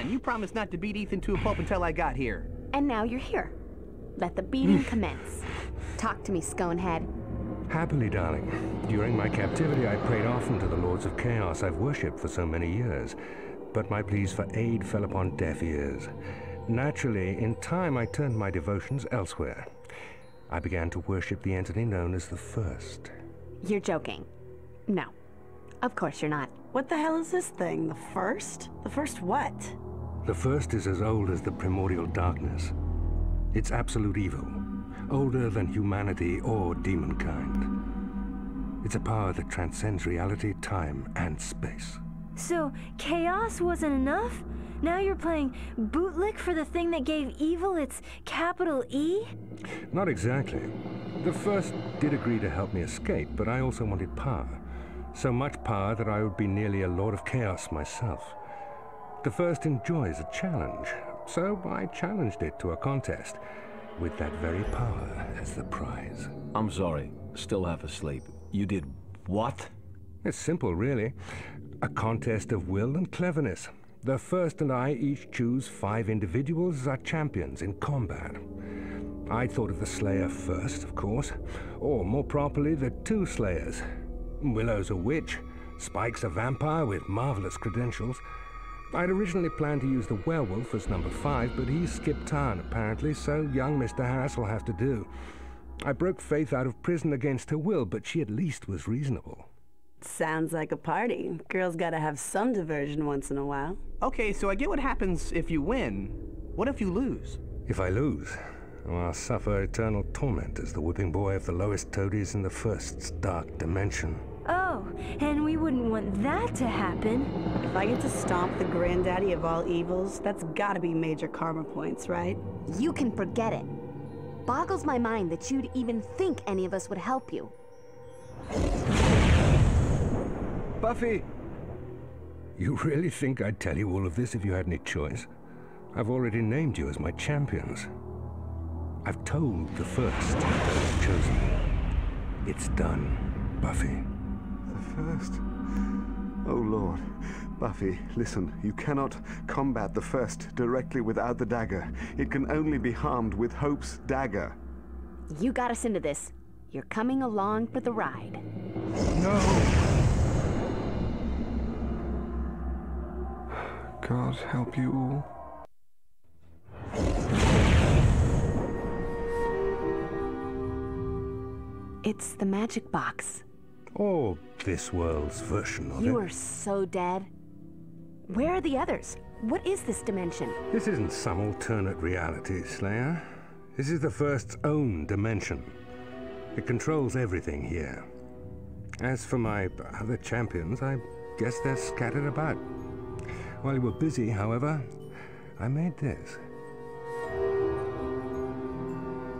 Fine, you promised not to beat Ethan to a pulp until I got here. And now you're here. Let the beating commence. Talk to me, Sconehead. Happily, darling. During my captivity, I prayed often to the Lords of Chaos I've worshipped for so many years. But my pleas for aid fell upon deaf ears. Naturally, in time, I turned my devotions elsewhere. I began to worship the entity known as the First. You're joking. No. Of course you're not. What the hell is this thing? The First? The First what? The First is as old as the primordial darkness. It's absolute evil. Older than humanity or demon kind. It's a power that transcends reality, time, and space. So, chaos wasn't enough? Now you're playing bootlick for the thing that gave evil its capital E? Not exactly. The First did agree to help me escape, but I also wanted power. So much power that I would be nearly a Lord of Chaos myself. The First enjoys a challenge, so I challenged it to a contest, with that very power as the prize. I'm sorry, still half asleep. You did what? It's simple, really. A contest of will and cleverness. The First and I each choose 5 individuals as our champions in combat. I thought of the Slayer first, of course, or more properly, the 2 Slayers. Willow's a witch, Spike's a vampire with marvelous credentials. I'd originally planned to use the werewolf as number 5, but he skipped town apparently, so young Mr. Harris will have to do. I broke Faith out of prison against her will, but she at least was reasonable. Sounds like a party. Girls gotta have some diversion once in a while. Okay, so I get what happens if you win. What if you lose? If I lose? I'll suffer eternal torment as the whipping boy of the lowest toadies in the First's dark dimension. Oh, and we wouldn't want that to happen. If I get to stomp the granddaddy of all evils, that's gotta be major karma points, right? You can forget it. Boggles my mind that you'd even think any of us would help you. Buffy! You really think I'd tell you all of this if you had any choice? I've already named you as my champions. I've told the First that I've chosen. It's done, Buffy. The First? Oh, Lord. Buffy, listen. You cannot combat the First directly without the dagger. It can only be harmed with Hope's dagger. You got us into this. You're coming along for the ride. No! God help you all. It's the magic box. Or this world's version of it. You are so dead. Where are the others? What is this dimension? This isn't some alternate reality, Slayer. This is the First's own dimension. It controls everything here. As for my other champions, I guess they're scattered about. While you were busy, however, I made this.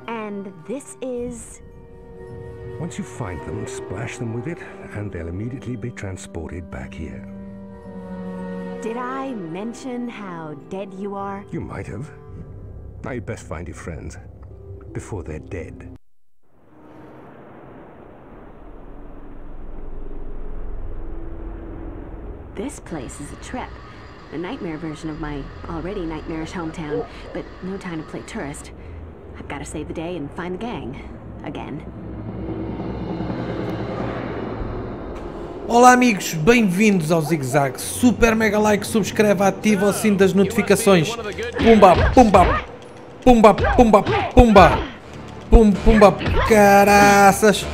And this is... Once you find them, splash them with it, and they'll immediately be transported back here. Did I mention how dead you are? You might have. Now you'd best find your friends, before they're dead. This place is a trip. A nightmare version of my already nightmarish hometown, but no time to play tourist. I've got to save the day and find the gang. Again. Olá amigos, bem-vindos ao Zig Zag. Super mega like, subscreve, ativa o sino das notificações. Pumba, pumba, pumba, pumba, pumba, pum, pumba, caraças.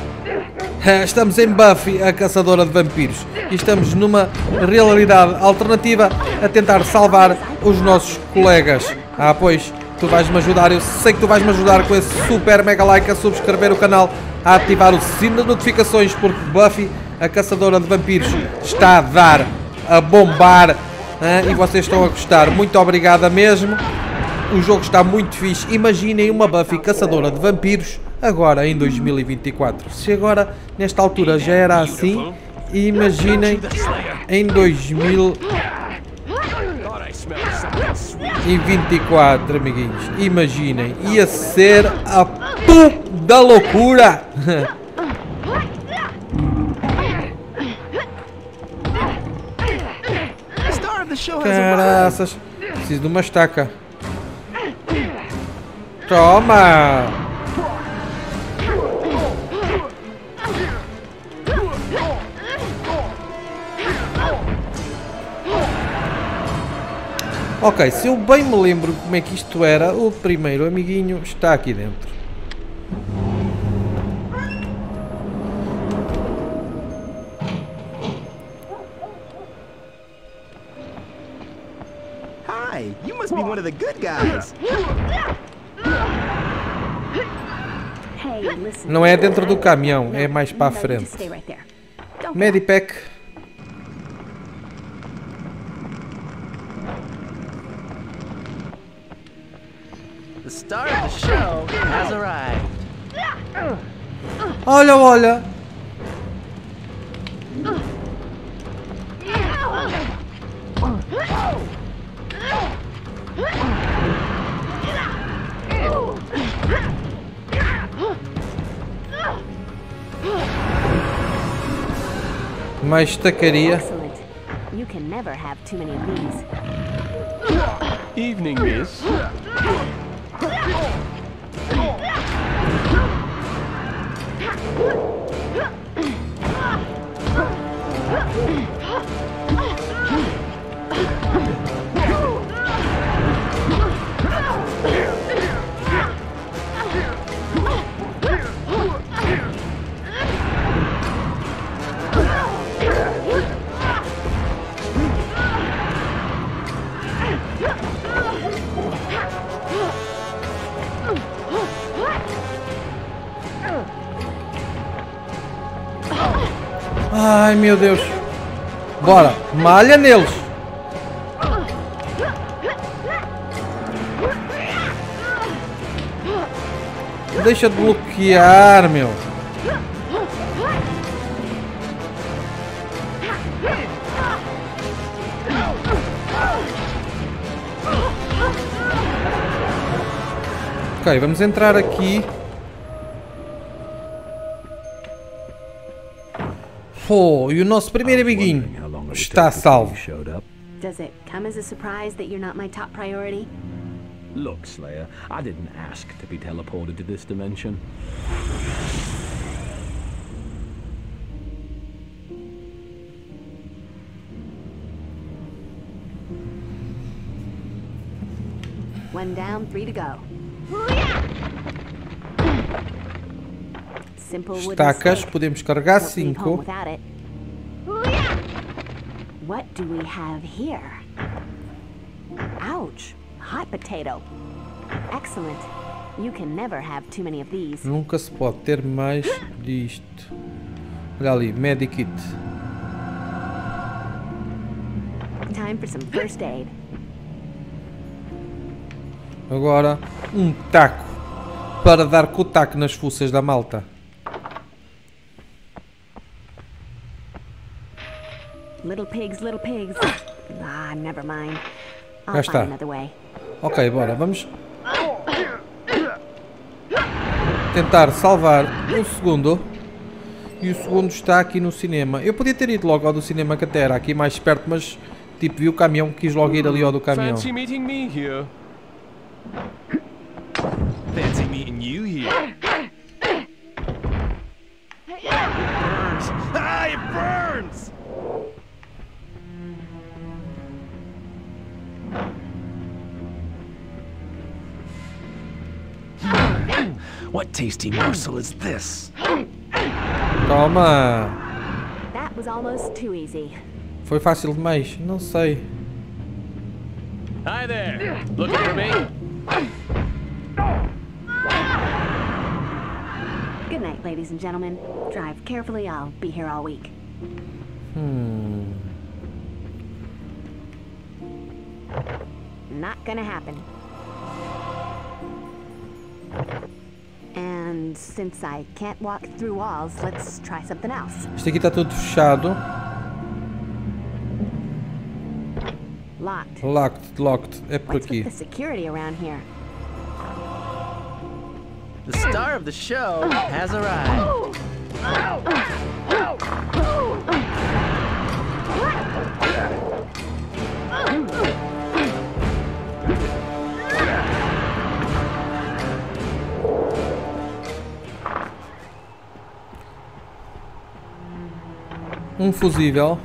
Estamos em Buffy, a caçadora de vampiros. E estamos numa realidade alternativa a tentar salvar os nossos colegas. Ah, pois, tu vais-me ajudar, eu sei que tu vais-me ajudar com esse super mega like, a subscrever o canal, a ativar o sino das notificações, porque Buffy... a caçadora de vampiros está a dar, a bombar, hein? E vocês estão a gostar, muito obrigada mesmo, o jogo está muito fixe. Imaginem uma Buffy caçadora de vampiros agora em 2024, se agora nesta altura já era assim, imaginem em 2024, amiguinhos, imaginem, ia ser a pum da loucura. Caraças, Preciso de uma estaca. Toma! Ok, se eu bem me lembro como é que isto era, o primeiro amiguinho está aqui dentro. Hi, you must be one of the good guys. Não é dentro do caminhão, é mais para a frente. Medipack. Olha, olha. Mais estacaria. Evening, miss. Ai meu Deus, bora, malha neles. Deixa de bloquear, meu. Ok, vamos entrar aqui. Oh, e o nosso primeiro amiguinho está salvo. Does it come as a surprise that you're not my top priority? Look, Slayer, I didn't ask to be teleported to this dimension. One down, three to go. Estacas, podemos carregar 5. What do we have here? Ouch, hot potato. Excellent. You can never have too many of these. Nunca se pode ter mais disto. Olha ali, medikit. Time for some first aid. Agora um taco para dar com o taco nas fuças da malta. Little pigs, never mind. Já está. Ok, bora, vamos tentar salvar o segundo. E o segundo está aqui no cinema. Eu podia ter ido logo ao do cinema, que até era aqui mais perto, mas tipo, vi o caminhão, quis logo ir ali ao do caminhão. Fancy meeting me here. Fancy meeting you here. It burns! What tasty morsel is this? Toma! That was almost too easy. Foi fácil demais, não sei. Hi there. Looking for me? Good night, ladies and gentlemen. Drive carefully. I'll be here all week. Not gonna happen. And since I can't walk through walls, let's try something else. Isto aqui está tudo fechado. Locked. Locked, locked. É por aqui. What's with the security around here? The star of the show has arrived. Um fusível.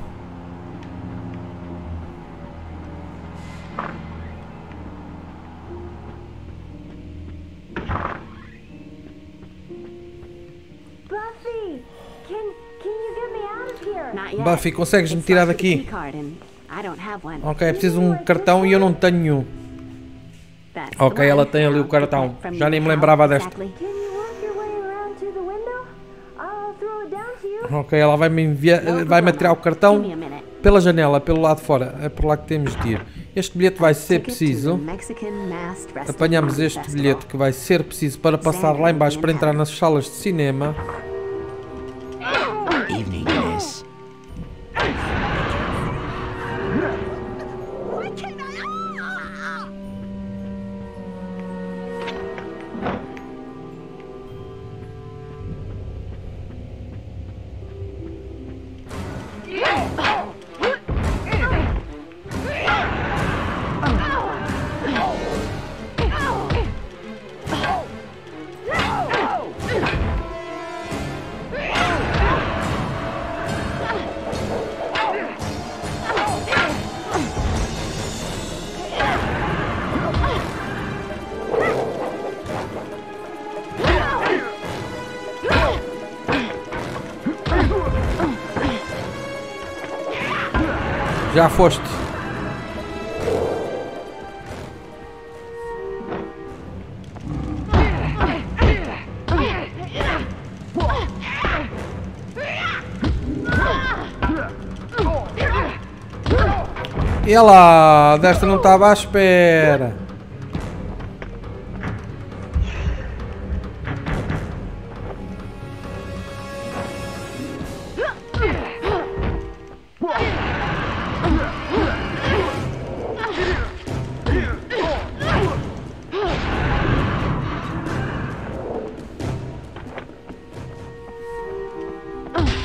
Buffy, consegues me tirar daqui? Ok, preciso de um cartão e eu não tenho nenhum. Ok, ela tem ali o cartão. Já nem me lembrava desta. Ok, ela vai-me atirar o cartão pela janela, pelo lado de fora. É por lá que temos de ir. Este bilhete vai ser preciso. Apanhamos este bilhete que vai ser preciso para passar lá embaixo para entrar nas salas de cinema. Já foste. E lá, desta não estava à espera.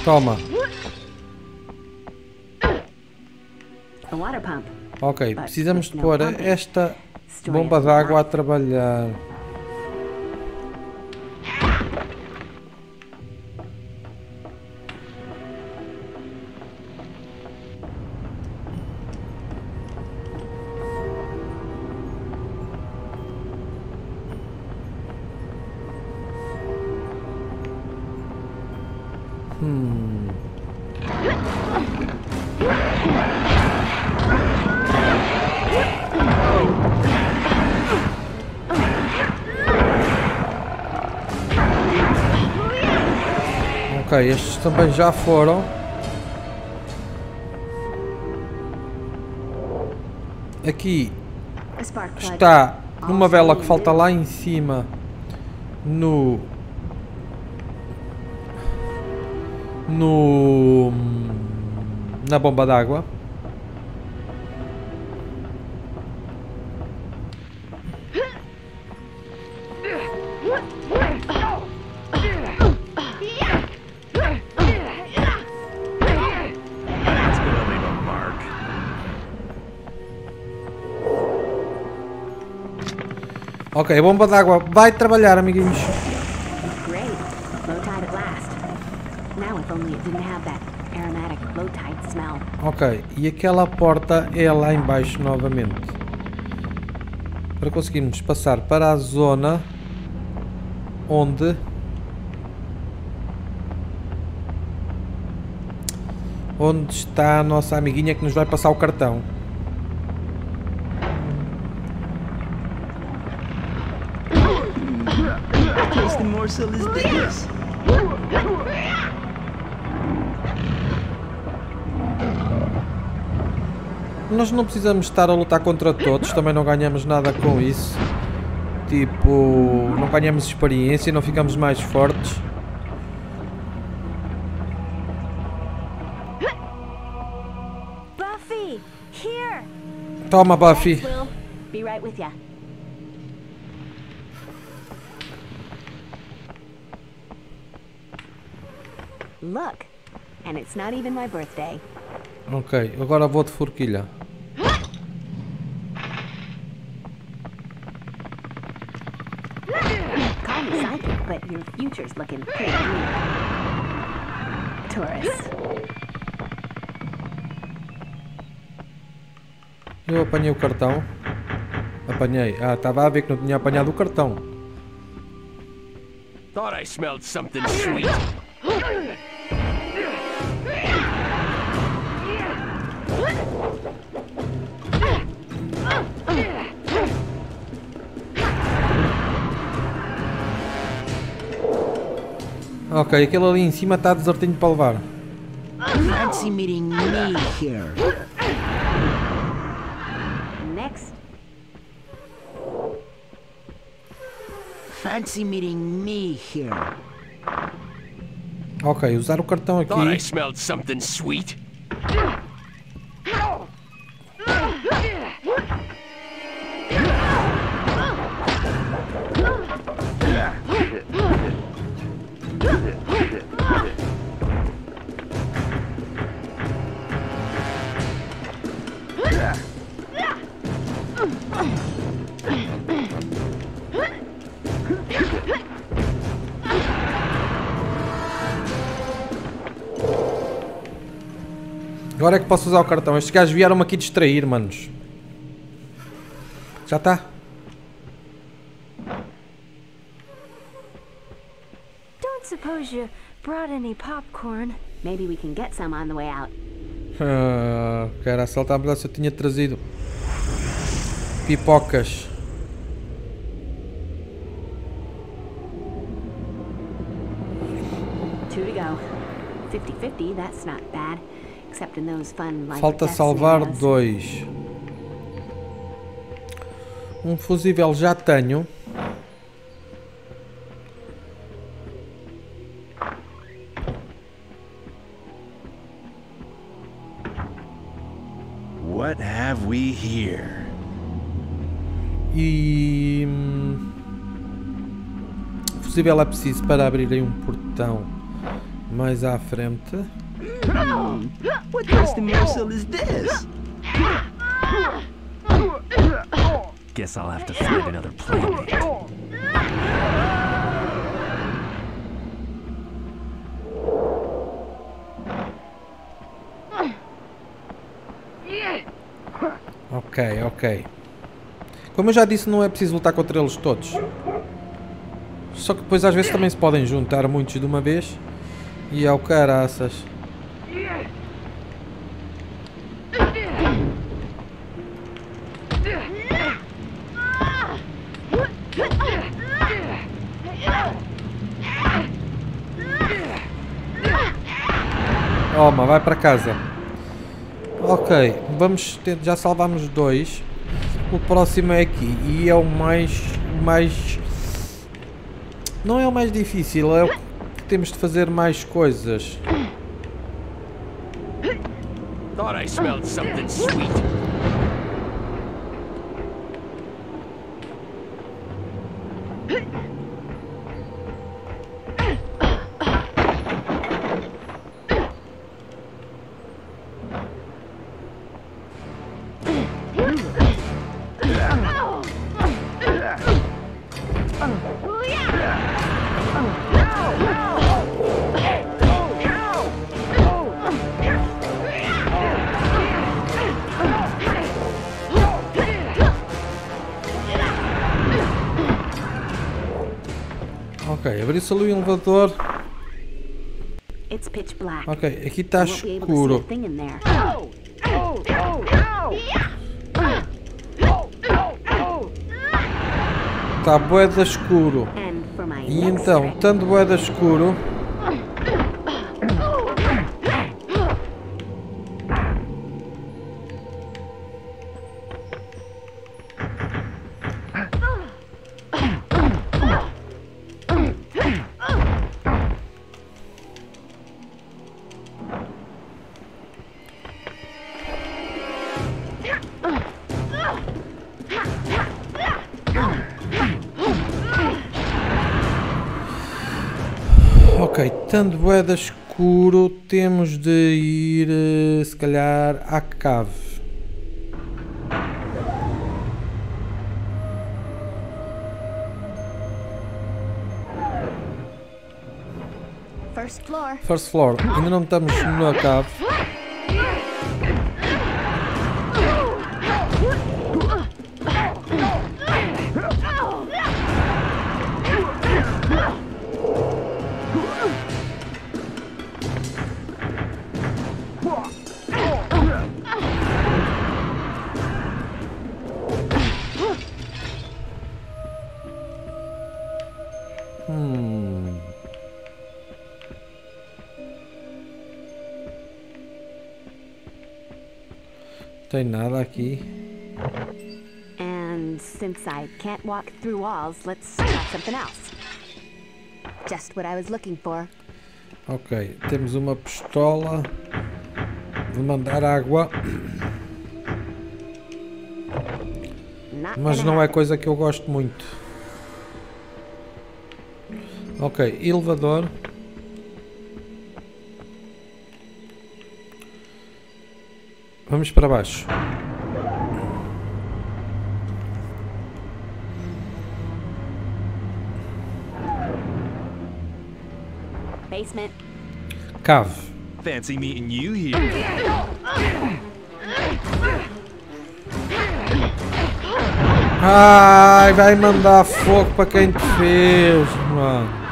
Toma. Ok, precisamos de pôr esta bomba d'água a trabalhar. Ok, estes também já foram. Aqui está uma vela que falta lá em cima na bomba d'água. Ok, a bomba d'água vai trabalhar, amiguinhos. Ok, e aquela porta é lá embaixo novamente. Para conseguirmos passar para a zona onde... onde está a nossa amiguinha que nos vai passar o cartão. Nós não precisamos estar a lutar contra todos, também não ganhamos nada com isso. Tipo, não ganhamos experiência, não ficamos mais fortes. Buffy, here. Toma, Buffy. Be right with you. Look, and it's not even my birthday. Ok, agora vou de forquilha. Call me psychic, but your future's looking pretty neat. Taurus. Eu apanhei o cartão. Apanhei. Ah, estava a ver que não tinha apanhado o cartão. Thought I smelled something sweet. Ok, aquele ali em cima está desertinho para levar. Fancy meeting me here. Next. Fancy meeting me here. Ok, usar o cartão aqui. Thought I smelled something sweet. Agora é que posso usar o cartão. Estes gajos vieram-me aqui distrair, manos. Já está. Don't suppose you brought any popcorn. Maybe we can get some on the way out. Cara, assaltava-me se eu tinha trazido pipocas. Two to go. 50-50, that's not bad. Falta salvar 2. Um fusível já tenho. What have we here? E o fusível é preciso para abrir aí um portão mais à frente. What deal is this? Guess I'll have to find another planet. Ok, ok. Como eu já disse, não é preciso lutar contra eles todos. Só que depois às vezes também se podem juntar muitos de uma vez. E ao caraças. Toma, vai para casa. Ok, vamos ter, já salvámos 2. O próximo é aqui e é o mais... Não é o mais difícil, é o que temos de fazer mais coisas. Thought I smelled something sweet. Abriu-se ali um elevador. Ok, aqui está escuro. Está bué de escuro. E então, tanto bué de escuro. Tanto bué de escuro, temos de ir, se calhar, à cave. First floor. Ainda não estamos na cave. Tem nada aqui. And since I can't walk through walls, let's sign out something else. Just what I was looking for. Ok, temos uma pistola. Vou mandar água. Mas não é coisa que eu gosto muito. Ok, elevador. Vamos para baixo. Basement. Cave. Fancy meeting you here. Ai, vai mandar fogo para quem te fez, mano.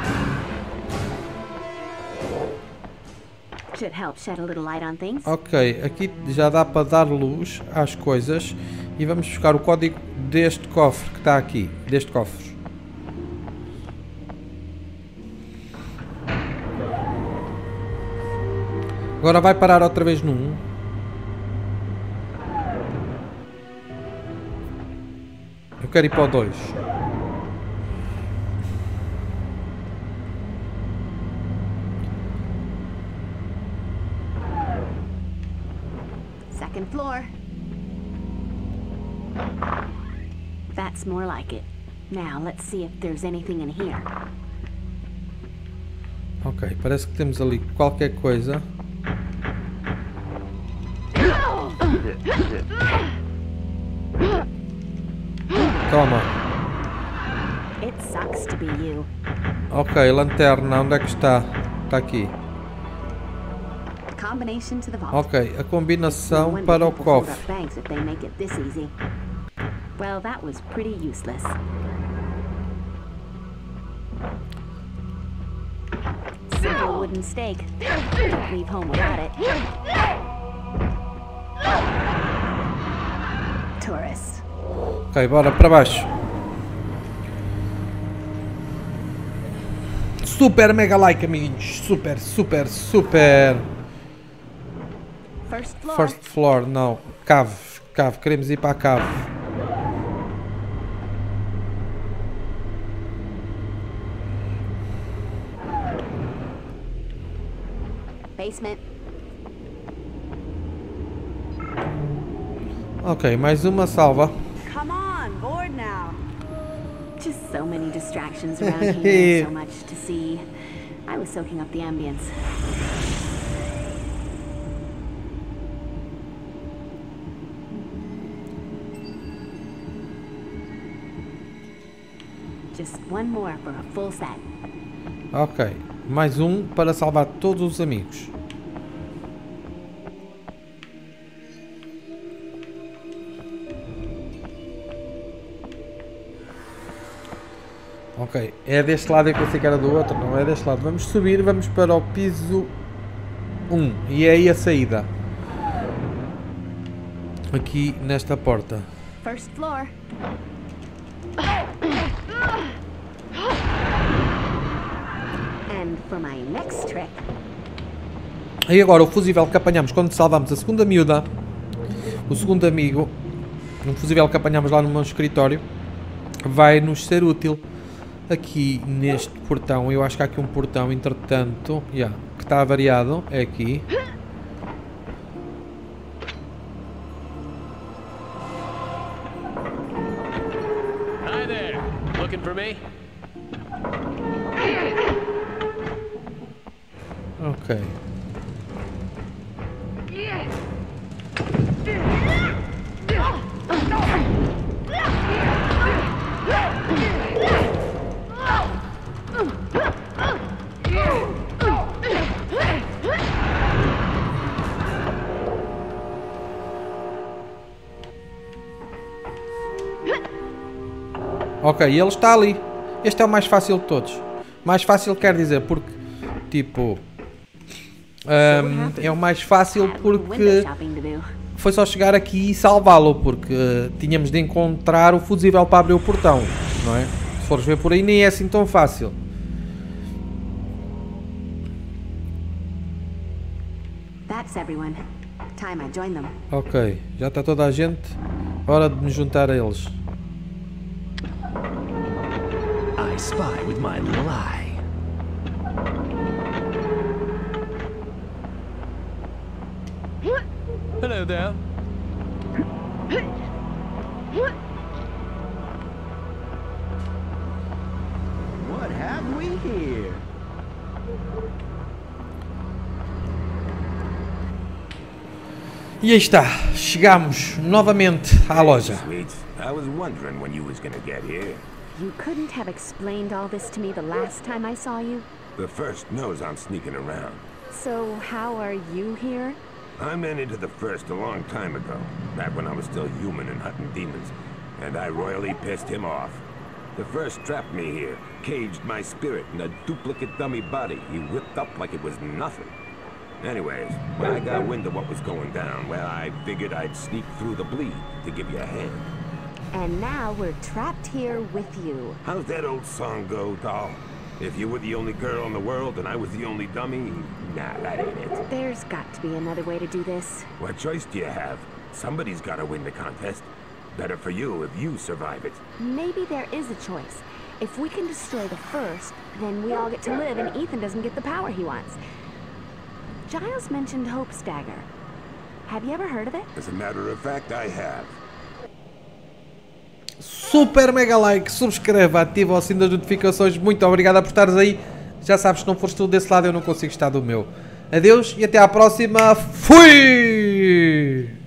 Ok, aqui já dá para dar luz às coisas e vamos buscar o código deste cofre que está aqui, deste cofre. Agora vai parar outra vez no 1. Eu quero ir para o 2. Second floor. That's more like it. Now let's see if there's anything in here. Ok, parece que temos ali qualquer coisa. Toma. It sucks to be you. Ok, lanterna, onde é que está? Está aqui. Ok, a combinação para o cofre. Tourists. Ok, bora para baixo. Super mega like, amiguinhos. Super, super, super. First floor, não. Cave, cave. Queremos ir para a cave. Basement. Ok, mais uma salva. Just so many distractions around here, so much to see. I was soaking up the ambience. Just one more for a full set. Ok, mais um para salvar todos os amigos. Ok, é deste lado, é que eu sei que era do outro, não é deste lado. Vamos subir, vamos para o piso 1 e é aí a saída. Aqui nesta porta. First floor. And for my next trick. E agora o fusível que apanhamos quando salvámos a segunda miúda, o segundo amigo, um fusível que apanhámos lá no meu escritório, vai nos ser útil. Aqui neste portão, eu acho que há aqui um portão, entretanto, que está variado, é aqui. Hi there. Looking for me? Ok. Ok, ele está ali. Este é o mais fácil de todos. Mais fácil quer dizer porque, tipo, é o mais fácil porque foi só chegar aqui e salvá-lo, porque tínhamos de encontrar o fusível para abrir o portão, não é? Se fores ver por aí, nem é assim tão fácil. That's everyone. Ok, já está toda a gente. Hora de me juntar a eles. I spy with my little eye. Hello there. What have we here? E aí está, chegamos novamente à loja. I was wondering when you was going to get here. You couldn't have explained all this to me the last time I saw you? The First knows I'm sneaking around. So how are you here? I ran into the First a long time ago, back when I was still human and hunting demons, and I royally pissed him off. The First trapped me here, caged my spirit in a duplicate dummy body he whipped up like it was nothing. Anyways, when I got wind of what was going down, well, I figured I'd sneak through the bleed to give you a hand. And now we're trapped here with you. How's that old song go, doll? If you were the only girl in the world and I was the only dummy, nah, that ain't it. There's got to be another way to do this. What choice do you have? Somebody's got to win the contest. Better for you if you survive it. Maybe there is a choice. If we can destroy the First, then we all get to live and Ethan doesn't get the power he wants. Giles mentioned Hope's dagger. Have you ever heard of it? As a matter of fact, I have. Super mega like, subscreva, ativa o sino das notificações, muito obrigado por estares aí. Já sabes, se não fores tu desse lado eu não consigo estar do meu. Adeus e até à próxima, fui!